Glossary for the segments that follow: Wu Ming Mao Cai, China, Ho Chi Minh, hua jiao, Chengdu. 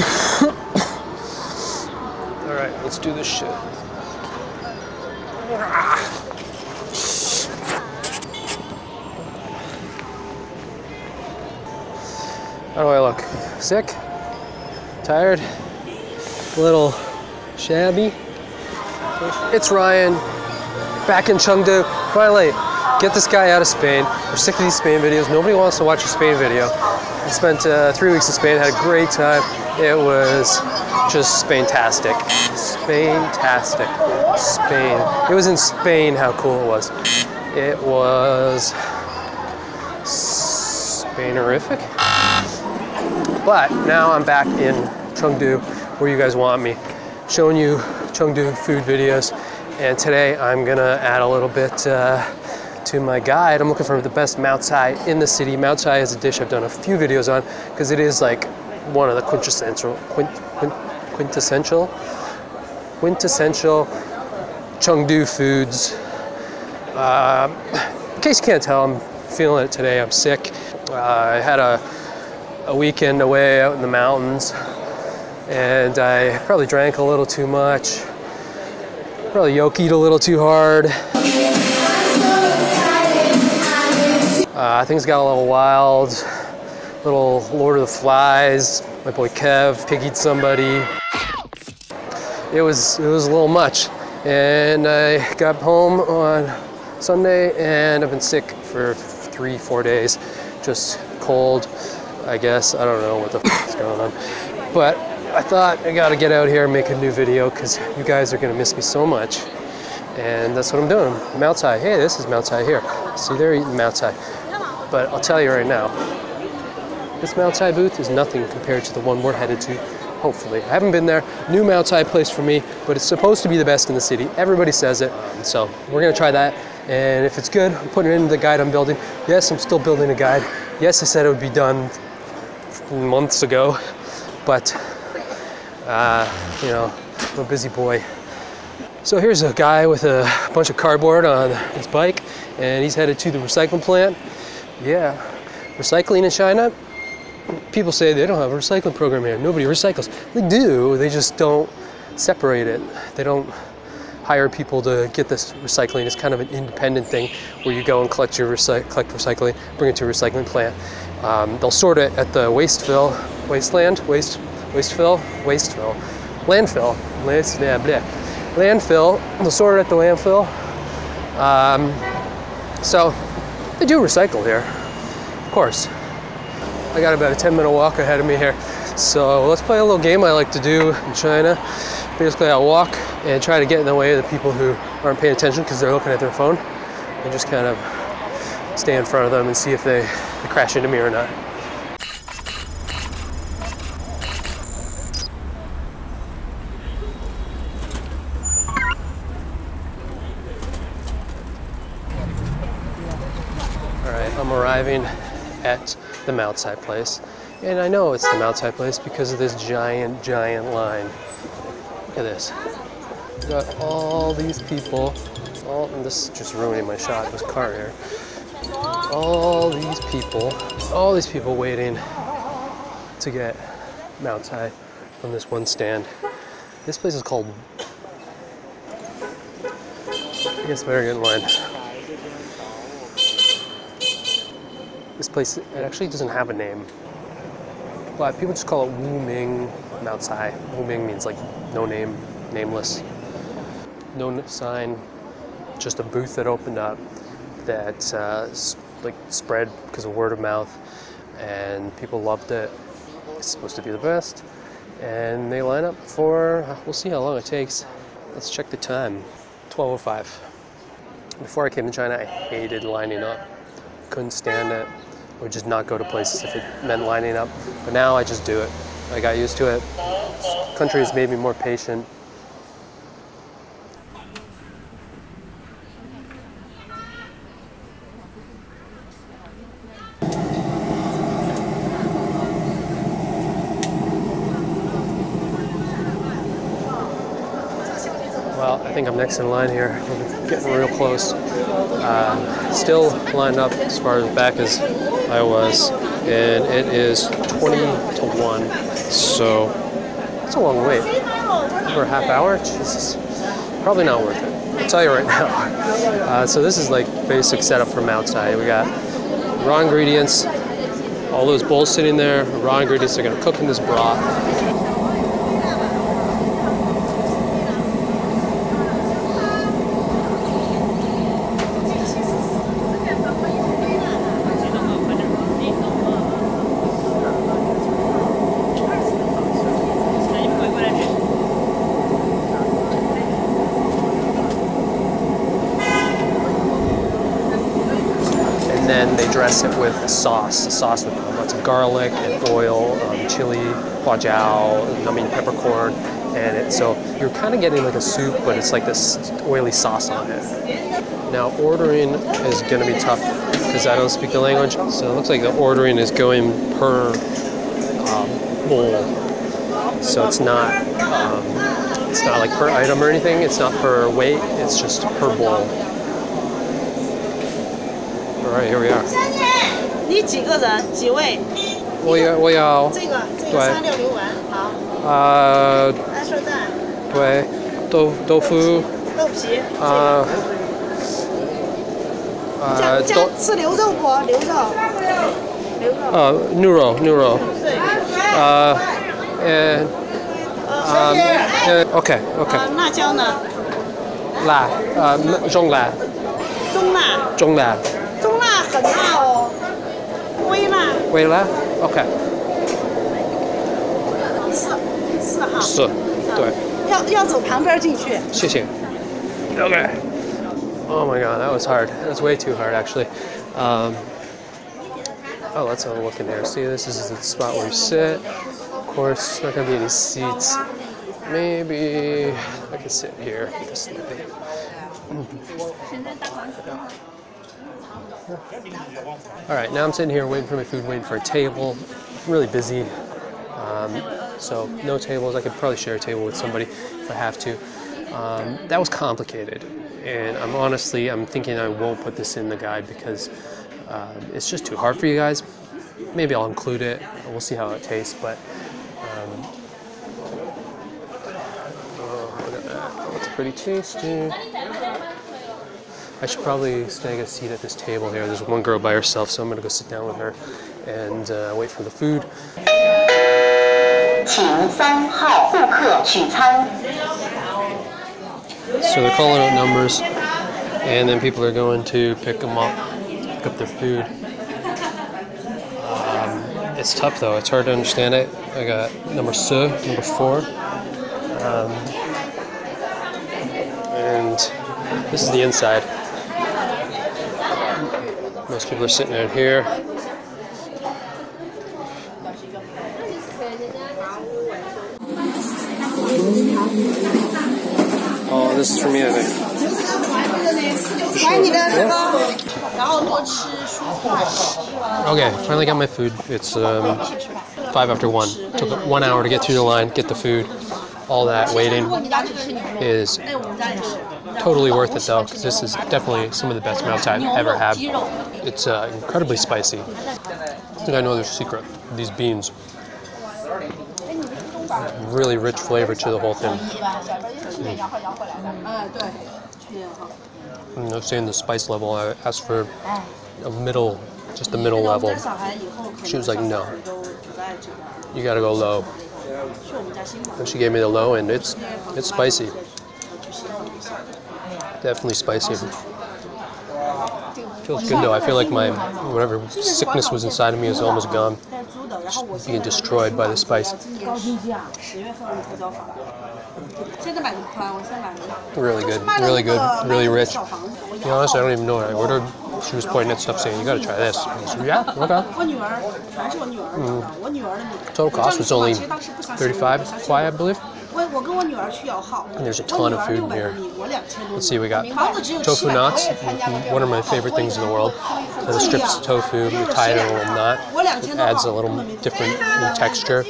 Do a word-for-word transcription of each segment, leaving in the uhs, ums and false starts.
All right, let's do this shit. How do I look? Sick? Tired? A little shabby? It's Ryan, back in Chengdu. Finally, get this guy out of Spain. We're sick of these Spain videos. Nobody wants to watch a Spain video. I spent uh, three weeks in Spain, had a great time. It was just Spain-tastic. Spain-tastic. Spain. It was in Spain how cool it was. It was Spain-erific. But now I'm back in Chengdu, where you guys want me, showing you Chengdu food videos. And today I'm gonna add a little bit uh, to my guide. I'm looking for the best Mao Cai in the city. Mao Cai is a dish I've done a few videos on because it is like one of the quintessential, quint, quint, quintessential, quintessential Chengdu foods. Uh, in case you can't tell, I'm feeling it today. I'm sick. Uh, I had a, a weekend away out in the mountains, and I probably drank a little too much, probably yokied a little too hard. Uh, things got a little wild, little Lord of the Flies. My boy Kev piggied somebody. It was, it was a little much. And I got home on Sunday, and I've been sick for three, four days. Just cold, I guess. I don't know what the f is going on. But I thought I gotta get out here and make a new video because you guys are gonna miss me so much. And that's what I'm doing. Mao Cai. Hey, this is Mao Cai here. See, they're eating Mao Cai. But I'll tell you right now, this Mao Cai booth is nothing compared to the one we're headed to, hopefully. I haven't been there. New Mao Cai place for me, but it's supposed to be the best in the city. Everybody says it. So we're gonna try that. And if it's good, I'm putting it into the guide I'm building. Yes, I'm still building a guide. Yes, I said it would be done months ago. But, uh, you know, I'm a busy boy. So here's a guy with a bunch of cardboard on his bike, and he's headed to the recycling plant. Yeah, recycling in China, people say they don't have a recycling program here. Nobody recycles. They do, they just don't separate it. They don't hire people to get this recycling. It's kind of an independent thing where you go and collect your recy collect recycling, bring it to a recycling plant. Um, they'll sort it at the wasteville, wasteland, waste, wasteville, wasteville, landfill, Last, yeah, bleh. landfill. They'll sort it at the landfill. Um, so they do recycle here, of course. I got about a ten minute walk ahead of me here. So let's play a little game I like to do in China. Basically, I walk and try to get in the way of the people who aren't paying attention because they're looking at their phone, and just kind of stay in front of them and see if they, they crash into me or not. All right, I'm arriving at the Mao Cai place. And I know it's the Mao Cai place because of this giant, giant line. Look at this. We've got all these people. All, and this is just ruining my shot, this car here. All these people, all these people waiting to get Mao Cai from this one stand. This place is called... I guess I better get in line. This place, it actually doesn't have a name. But people just call it Wu Ming Mao Cai. Wu Ming means like no name, nameless. No sign, just a booth that opened up that uh, like spread because of word of mouth, and people loved it. It's supposed to be the best. And they line up for, we'll see how long it takes. Let's check the time, twelve oh five. Before I came to China, I hated lining up. Couldn't stand it. I would just not go to places if it meant lining up. But now I just do it. I got used to it. This country has made me more patient. Well, I think I'm next in line here. I'm getting real close. Uh, still lined up as far back as I was, and it is twenty to one, so That's a long wait. Over a half hour? Jesus. Probably not worth it. I'll tell you right now. Uh, so this is like basic setup for Mao Cai. We got raw ingredients. All those bowls sitting there. Raw ingredients are going to cook in this broth. Then they dress it with sauce, sauce with lots of garlic and oil, um, chili, hua jiao, I mean peppercorn, and it, so you're kind of getting like a soup, but it's like this oily sauce on it. Now ordering is going to be tough because I don't speak the language, so it looks like the ordering is going per um, bowl, so it's not um, it's not like per item or anything, it's not per weight, it's just per bowl. All right, here we are. Okay, okay. 很辣 哦， 微辣 微辣 OK 是是哈 是 对 要要走旁边进去 谢谢 OK Oh my god, that was hard. That was way too hard, actually. Um, oh, let's have a look in there. See, this is the spot where you sit. Of course, there's not gonna be any seats. Maybe I could sit here. This All right, now I'm sitting here waiting for my food, waiting for a table. I'm really busy, um, so no tables. I could probably share a table with somebody if I have to. Um, that was complicated, and I'm honestly, I'm thinking I won't put this in the guide because um, it's just too hard for you guys. Maybe I'll include it. We'll see how it tastes, but um, oh, look at that. That looks pretty tasty. I should probably snag a seat at this table here. There's one girl by herself, so I'm gonna go sit down with her and uh, wait for the food. So they're calling out numbers, and then people are going to pick them up, pick up their food. Um, it's tough though, it's hard to understand it. I got number two, number four. Um, and this is the inside. Most people are sitting out here. Oh, this is for me, I think. Okay, finally got my food. It's um, five after one. Took one hour to get through the line, get the food. All that waiting is totally worth it though, because this is definitely some of the best Mao Cai I've ever had. It's uh, incredibly spicy. I think I know their secret. These beans. Really rich flavor to the whole thing. Mm. I'm not saying the spice level. I asked for a middle, just the middle level. She was like, no. You gotta go low. And she gave me the low, and it's it's spicy. Definitely spicy. Feels good though. I feel like my whatever sickness was inside of me is almost gone. Just being destroyed by the spice. Really good. Really good. Really rich. To be honest, I don't even know what I ordered. She was pointing at stuff saying, you gotta try this. I said, yeah, okay. Mm. Total cost was only thirty-five Kwai, I believe. And there's a ton of food in here. Let's see, we got tofu knots, one of my favorite things in the world. So the strips of tofu, you tie it in a little knot. It adds a little different texture.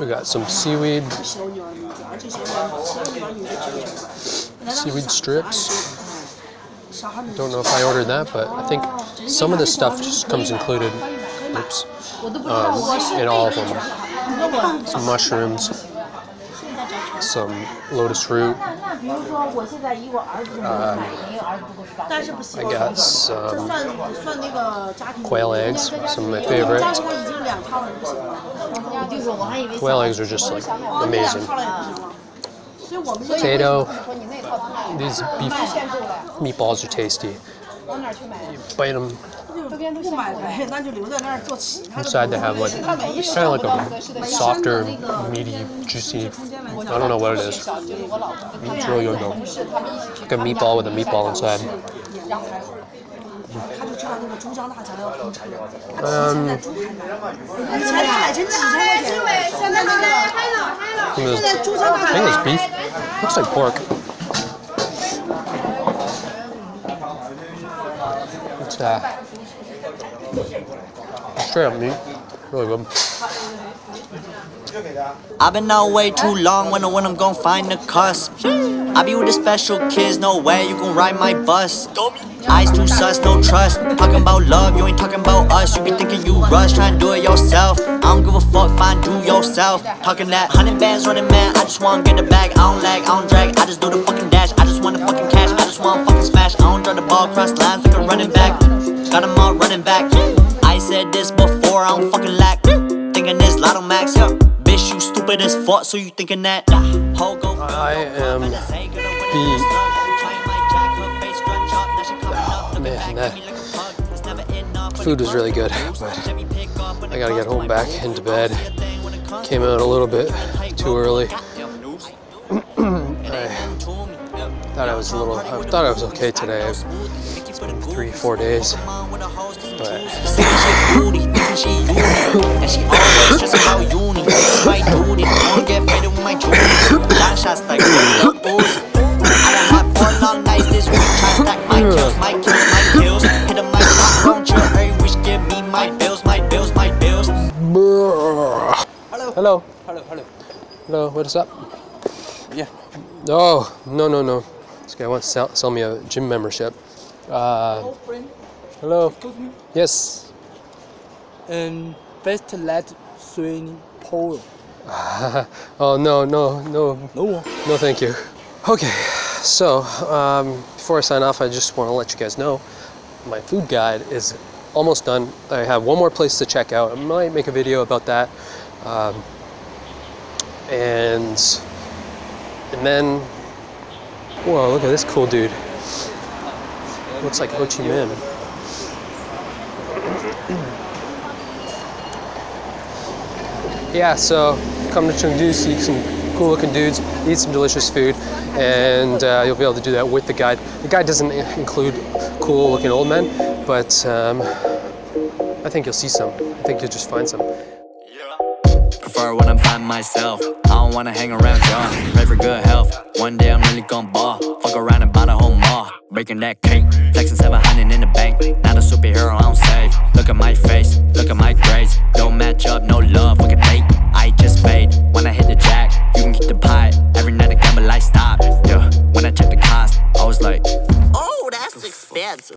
We got some seaweed, seaweed strips. I don't know if I ordered that, but I think some of this stuff just comes included, oops, um, in all of them. some mushrooms, some lotus root. Um, I got some quail eggs, some of my favorites. Quail eggs are just like amazing. Potato. These beef meatballs are tasty. You bite them. Inside they have like it's kind of like a softer, meaty, juicy. I don't know what it is. It's really good though. Like a meatball with a meatball inside. Um, I think it's beef. Looks like pork. What's that? Straight up meat. Really good. I've been out way too long, wonder when I'm gonna find the cusp. I be with the special kids, no way you gon' ride my bus. Eyes too sus, no trust. Talking about love, you ain't talking about us. You be thinking you rush, trying to do it yourself. I don't give a fuck, fine, do yourself. Talking that hundred bands running man, I just wanna get the bag. I don't lag, I don't drag, I just do the fucking dash. I just want the fucking cash, I just wanna fucking smash. I don't draw the ball, cross lines like a running back. Got them all running back. I said this before, I don't fucking lack. Thinking this Lotto Max, yeah. Bitch, you stupid as fuck, so you thinking that. I am beat. Man, that food was really good, but I gotta get home back into bed. Came out a little bit too early. I thought I was a little, I thought I was okay today. It's been three, four days, but... And she always just about uni. Despite duty, don't get fed with my jewelry. Lot of shots like the booze. I done had four long nights this week. Try to stack my kills, my kills, my kills. Hit a mic, I don't chill. Every wish give me my bills, my bills, my bills. Hello. Hello. Hello, hello. Hello, what is up? Yeah. Oh, no, no, no. This guy wants to sell, sell me a gym membership. Uh, hello, friend. Hello. Yes. And best let swing polo. Uh, oh no no no no no thank you. Okay, so um, before I sign off, I just want to let you guys know my food guide is almost done. I have one more place to check out. I might make a video about that, um, and and then whoa, look at this cool dude. Looks like Ho Chi Minh. Yeah, so come to Chengdu, see some cool looking dudes, eat some delicious food, and uh, you'll be able to do that with the guide. The guide doesn't include cool looking old men, but um, I think you'll see some. I think you'll just find some. Prefer when I'm by myself. I don't want to hang around John. Pray for good health. One day I'm really gonna ball. Fuck around and buy the whole mall. Breaking that cake, flexing seven hundred in the bank. Not a superhero, I don't save. Look at my face, look at my grades. Don't match.